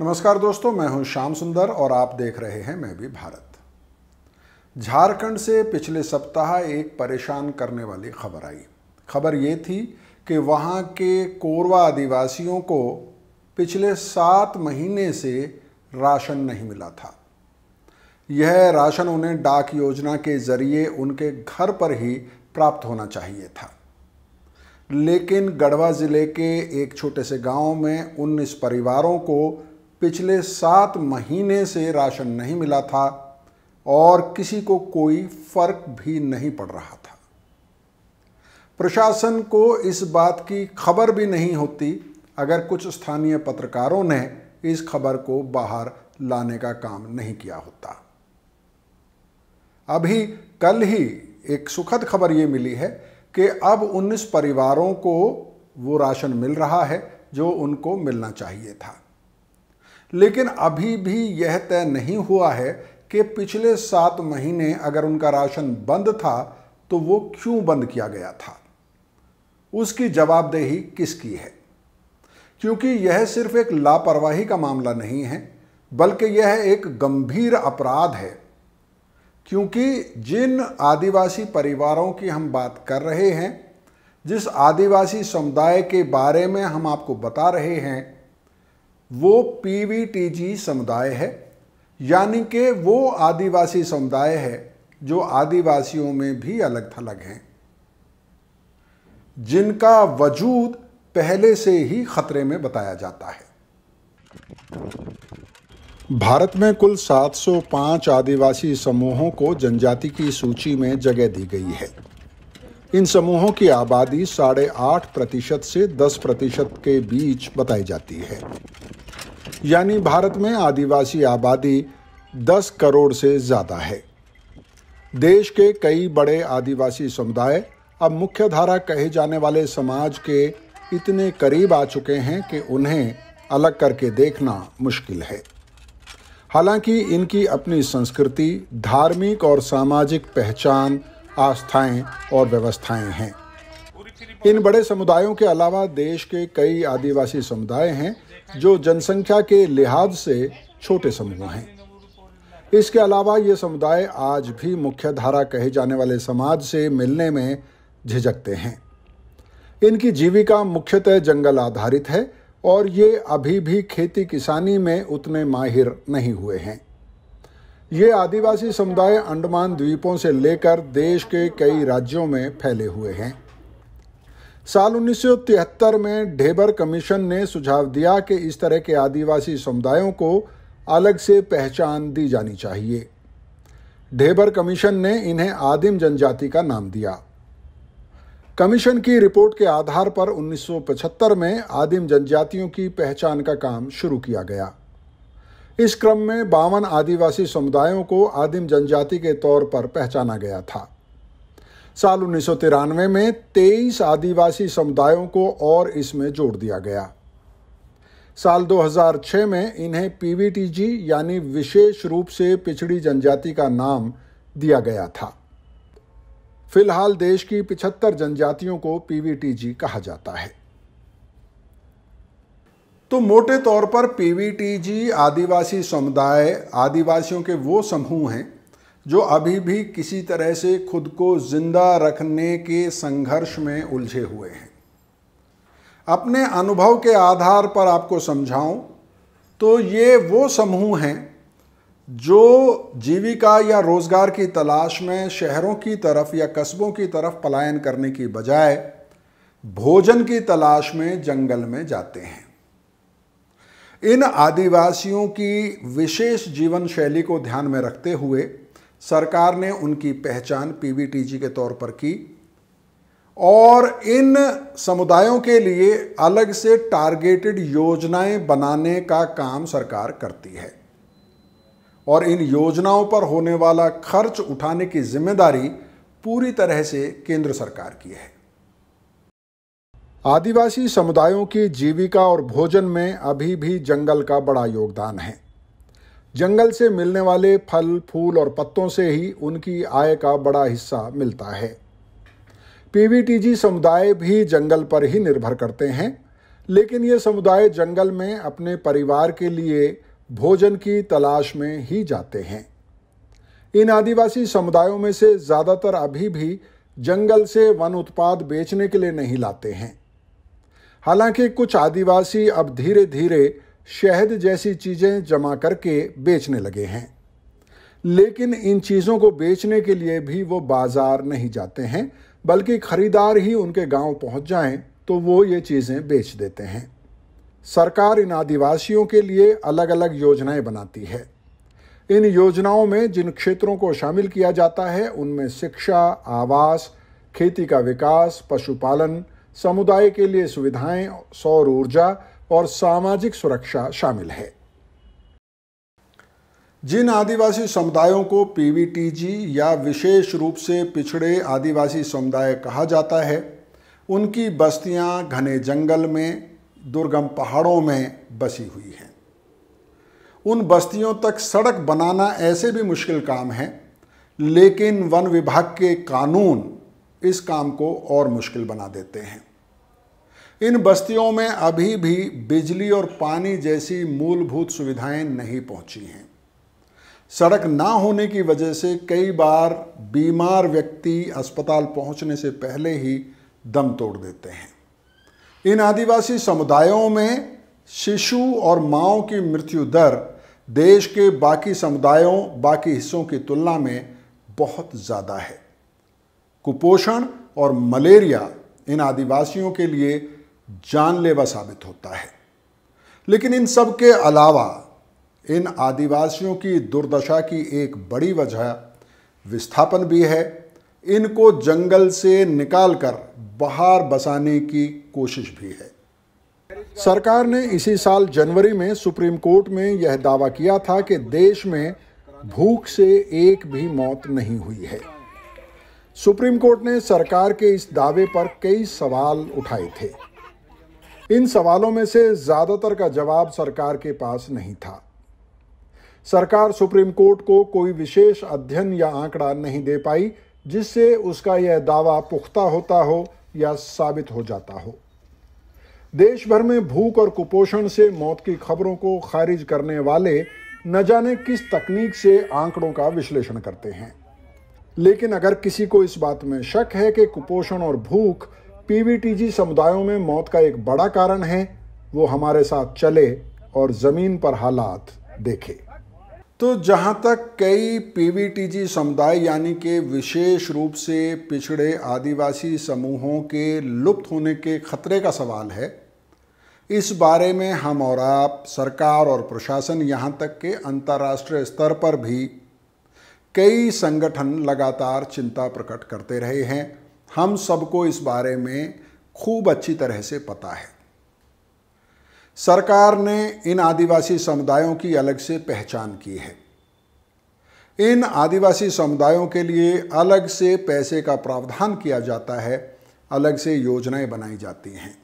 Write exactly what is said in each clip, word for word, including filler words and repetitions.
नमस्कार दोस्तों, मैं हूं श्याम सुंदर और आप देख रहे हैं मैं भी भारत। झारखंड से पिछले सप्ताह एक परेशान करने वाली खबर आई। खबर ये थी कि वहां के कोरवा आदिवासियों को पिछले सात महीने से राशन नहीं मिला था। यह राशन उन्हें डाक योजना के ज़रिए उनके घर पर ही प्राप्त होना चाहिए था, लेकिन गढ़वा ज़िले के एक छोटे से गांव में उन्नीस परिवारों को पिछले सात महीने से राशन नहीं मिला था और किसी को कोई फर्क भी नहीं पड़ रहा था। प्रशासन को इस बात की खबर भी नहीं होती अगर कुछ स्थानीय पत्रकारों ने इस खबर को बाहर लाने का काम नहीं किया होता। अभी कल ही एक सुखद खबर ये मिली है कि अब उन्नीस परिवारों को वो राशन मिल रहा है जो उनको मिलना चाहिए था, लेकिन अभी भी यह तय नहीं हुआ है कि पिछले सात महीने अगर उनका राशन बंद था तो वो क्यों बंद किया गया था, उसकी जवाबदेही किसकी है। क्योंकि यह सिर्फ एक लापरवाही का मामला नहीं है, बल्कि यह एक गंभीर अपराध है। क्योंकि जिन आदिवासी परिवारों की हम बात कर रहे हैं, जिस आदिवासी समुदाय के बारे में हम आपको बता रहे हैं, वो पीवीटीजी समुदाय है, यानी कि वो आदिवासी समुदाय है जो आदिवासियों में भी अलग थलग हैं, जिनका वजूद पहले से ही खतरे में बताया जाता है। भारत में कुल सात सौ पाँच आदिवासी समूहों को जनजाति की सूची में जगह दी गई है। इन समूहों की आबादी साढ़े आठ प्रतिशत से दस प्रतिशत के बीच बताई जाती है, यानी भारत में आदिवासी आबादी दस करोड़ से ज़्यादा है। देश के कई बड़े आदिवासी समुदाय अब मुख्यधारा कहे जाने वाले समाज के इतने करीब आ चुके हैं कि उन्हें अलग करके देखना मुश्किल है। हालांकि इनकी अपनी संस्कृति, धार्मिक और सामाजिक पहचान, आस्थाएं और व्यवस्थाएं हैं। इन बड़े समुदायों के अलावा देश के कई आदिवासी समुदाय हैं जो जनसंख्या के लिहाज से छोटे समूह हैं। इसके अलावा ये समुदाय आज भी मुख्यधारा कहे जाने वाले समाज से मिलने में झिझकते हैं। इनकी जीविका मुख्यतः जंगल आधारित है और ये अभी भी खेती किसानी में उतने माहिर नहीं हुए हैं। ये आदिवासी समुदाय अंडमान द्वीपों से लेकर देश के कई राज्यों में फैले हुए हैं। साल उन्नीस सौ तिहत्तर में ढेबर कमीशन ने सुझाव दिया कि इस तरह के आदिवासी समुदायों को अलग से पहचान दी जानी चाहिए। ढेबर कमीशन ने इन्हें आदिम जनजाति का नाम दिया। कमीशन की रिपोर्ट के आधार पर उन्नीस सौ पचहत्तर में आदिम जनजातियों की पहचान का काम शुरू किया गया। इस क्रम में बावन आदिवासी समुदायों को आदिम जनजाति के तौर पर पहचाना गया था। साल उन्नीस सौ तिरानवे में तेईस आदिवासी समुदायों को और इसमें जोड़ दिया गया। साल दो हज़ार छह में इन्हें पीवीटीजी यानी विशेष रूप से पिछड़ी जनजाति का नाम दिया गया था। फिलहाल देश की पचहत्तर जनजातियों को पीवीटीजी कहा जाता है। तो मोटे तौर पर पीवीटीजी आदिवासी समुदाय आदिवासियों के वो समूह हैं जो अभी भी किसी तरह से खुद को जिंदा रखने के संघर्ष में उलझे हुए हैं। अपने अनुभव के आधार पर आपको समझाऊं तो ये वो समूह हैं जो जीविका या रोजगार की तलाश में शहरों की तरफ या कस्बों की तरफ पलायन करने की बजाय भोजन की तलाश में जंगल में जाते हैं। इन आदिवासियों की विशेष जीवन शैली को ध्यान में रखते हुए सरकार ने उनकी पहचान पीवीटीजी के तौर पर की और इन समुदायों के लिए अलग से टारगेटेड योजनाएं बनाने का काम सरकार करती है और इन योजनाओं पर होने वाला खर्च उठाने की जिम्मेदारी पूरी तरह से केंद्र सरकार की है। आदिवासी समुदायों की जीविका और भोजन में अभी भी जंगल का बड़ा योगदान है। जंगल से मिलने वाले फल, फूल और पत्तों से ही उनकी आय का बड़ा हिस्सा मिलता है। पीवीटीजी समुदाय भी जंगल पर ही निर्भर करते हैं, लेकिन ये समुदाय जंगल में अपने परिवार के लिए भोजन की तलाश में ही जाते हैं। इन आदिवासी समुदायों में से ज़्यादातर अभी भी जंगल से वन उत्पाद बेचने के लिए नहीं लाते हैं। हालांकि कुछ आदिवासी अब धीरे धीरे शहद जैसी चीज़ें जमा करके बेचने लगे हैं, लेकिन इन चीज़ों को बेचने के लिए भी वो बाज़ार नहीं जाते हैं, बल्कि खरीदार ही उनके गांव पहुंच जाएं तो वो ये चीज़ें बेच देते हैं। सरकार इन आदिवासियों के लिए अलग अलग योजनाएं बनाती है। इन योजनाओं में जिन क्षेत्रों को शामिल किया जाता है उनमें शिक्षा, आवास, खेती का विकास, पशुपालन, समुदाय के लिए सुविधाएं, सौर ऊर्जा और सामाजिक सुरक्षा शामिल है। जिन आदिवासी समुदायों को पीवीटीजी या विशेष रूप से पिछड़े आदिवासी समुदाय कहा जाता है, उनकी बस्तियां घने जंगल में, दुर्गम पहाड़ों में बसी हुई हैं। उन बस्तियों तक सड़क बनाना ऐसे भी मुश्किल काम है, लेकिन वन विभाग के कानून इस काम को और मुश्किल बना देते हैं। इन बस्तियों में अभी भी बिजली और पानी जैसी मूलभूत सुविधाएं नहीं पहुंची हैं। सड़क ना होने की वजह से कई बार बीमार व्यक्ति अस्पताल पहुंचने से पहले ही दम तोड़ देते हैं। इन आदिवासी समुदायों में शिशु और माओं की मृत्यु दर देश के बाकी समुदायों, बाकी हिस्सों की तुलना में बहुत ज़्यादा है। कुपोषण और मलेरिया इन आदिवासियों के लिए जानलेवा साबित होता है। लेकिन इन सब के अलावा इन आदिवासियों की दुर्दशा की एक बड़ी वजह विस्थापन भी है। इनको जंगल से निकालकर बाहर बसाने की कोशिश भी है। सरकार ने इसी साल जनवरी में सुप्रीम कोर्ट में यह दावा किया था कि देश में भूख से एक भी मौत नहीं हुई है। सुप्रीम कोर्ट ने सरकार के इस दावे पर कई सवाल उठाए थे। इन सवालों में से ज़्यादातर का जवाब सरकार के पास नहीं था। सरकार सुप्रीम कोर्ट को कोई विशेष अध्ययन या आंकड़ा नहीं दे पाई जिससे उसका यह दावा पुख्ता होता हो या साबित हो जाता हो। देश भर में भूख और कुपोषण से मौत की खबरों को खारिज करने वाले न जाने किस तकनीक से आंकड़ों का विश्लेषण करते हैं, लेकिन अगर किसी को इस बात में शक है कि कुपोषण और भूख पीवीटीजी समुदायों में मौत का एक बड़ा कारण है, वो हमारे साथ चले और ज़मीन पर हालात देखे। तो जहाँ तक कई पीवीटीजी समुदाय यानी कि विशेष रूप से पिछड़े आदिवासी समूहों के लुप्त होने के खतरे का सवाल है, इस बारे में हम और आप, सरकार और प्रशासन, यहाँ तक कि अंतर्राष्ट्रीय स्तर पर भी कई संगठन लगातार चिंता प्रकट करते रहे हैं। हम सबको इस बारे में खूब अच्छी तरह से पता है। सरकार ने इन आदिवासी समुदायों की अलग से पहचान की है। इन आदिवासी समुदायों के लिए अलग से पैसे का प्रावधान किया जाता है, अलग से योजनाएं बनाई जाती हैं।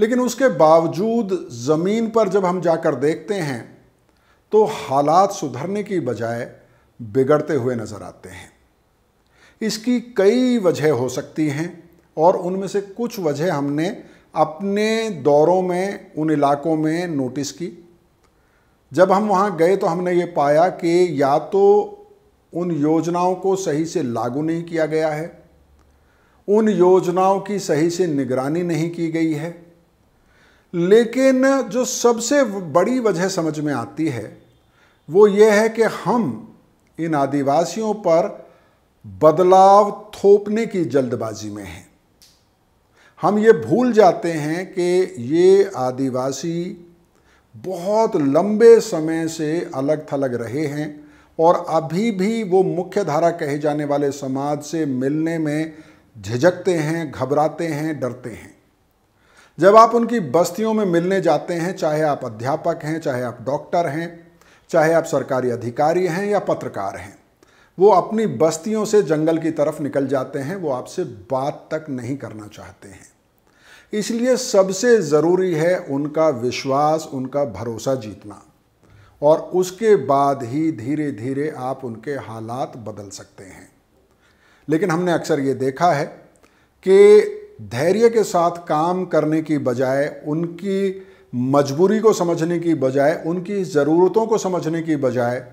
लेकिन उसके बावजूद ज़मीन पर जब हम जाकर देखते हैं तो हालात सुधरने की बजाय बिगड़ते हुए नज़र आते हैं। इसकी कई वजह हो सकती हैं और उनमें से कुछ वजह हमने अपने दौरों में उन इलाकों में नोटिस की। जब हम वहाँ गए तो हमने ये पाया कि या तो उन योजनाओं को सही से लागू नहीं किया गया है, उन योजनाओं की सही से निगरानी नहीं की गई है, लेकिन जो सबसे बड़ी वजह समझ में आती है वो ये है कि हम इन आदिवासियों पर बदलाव थोपने की जल्दबाजी में हैं। हम ये भूल जाते हैं कि ये आदिवासी बहुत लंबे समय से अलग थलग रहे हैं और अभी भी वो मुख्य धारा कहे जाने वाले समाज से मिलने में झिझकते हैं, घबराते हैं, डरते हैं। जब आप उनकी बस्तियों में मिलने जाते हैं, चाहे आप अध्यापक हैं, चाहे आप डॉक्टर हैं, चाहे आप सरकारी अधिकारी हैं या पत्रकार हैं, वो अपनी बस्तियों से जंगल की तरफ निकल जाते हैं। वो आपसे बात तक नहीं करना चाहते हैं। इसलिए सबसे ज़रूरी है उनका विश्वास, उनका भरोसा जीतना और उसके बाद ही धीरे धीरे आप उनके हालात बदल सकते हैं। लेकिन हमने अक्सर ये देखा है कि धैर्य के साथ काम करने की बजाय, उनकी मजबूरी को समझने की बजाय, उनकी ज़रूरतों को समझने की बजाय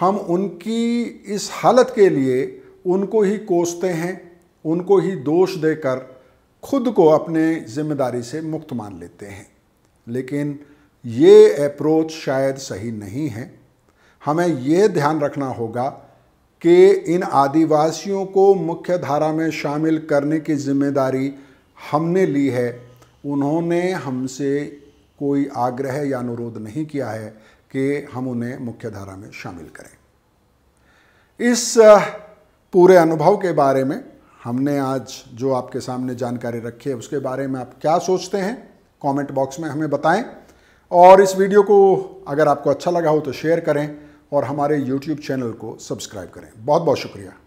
हम उनकी इस हालत के लिए उनको ही कोसते हैं, उनको ही दोष देकर खुद को अपने जिम्मेदारी से मुक्त मान लेते हैं। लेकिन ये अप्रोच शायद सही नहीं है। हमें यह ध्यान रखना होगा कि इन आदिवासियों को मुख्य धारा में शामिल करने की जिम्मेदारी हमने ली है। उन्होंने हमसे कोई आग्रह या अनुरोध नहीं किया है कि हम उन्हें मुख्य धारा में शामिल करें। इस पूरे अनुभव के बारे में हमने आज जो आपके सामने जानकारी रखी है, उसके बारे में आप क्या सोचते हैं कमेंट बॉक्स में हमें बताएं। और इस वीडियो को अगर आपको अच्छा लगा हो तो शेयर करें और हमारे यूट्यूब चैनल को सब्सक्राइब करें। बहुत बहुत शुक्रिया।